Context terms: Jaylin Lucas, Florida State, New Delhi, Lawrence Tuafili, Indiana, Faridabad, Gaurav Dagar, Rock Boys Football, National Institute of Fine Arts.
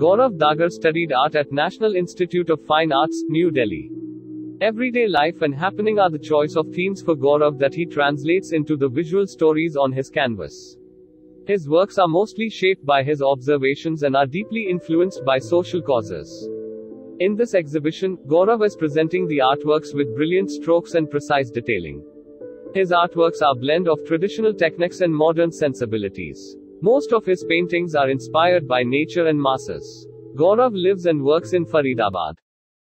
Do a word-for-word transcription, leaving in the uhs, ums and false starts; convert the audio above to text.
Gaurav Dagar studied art at National Institute of Fine Arts, New Delhi. Everyday life and happening are the choice of themes for Gaurav that he translates into the visual stories on his canvas. His works are mostly shaped by his observations and are deeply influenced by social causes. In this exhibition, Gaurav is presenting the artworks with brilliant strokes and precise detailing. His artworks are a blend of traditional techniques and modern sensibilities. Most of his paintings are inspired by nature and masses. Gaurav lives and works in Faridabad.